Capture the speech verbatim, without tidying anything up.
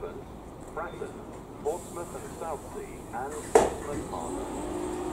Devon, Bratton, Portsmouth and Southsea, and Portsmouth Harbour.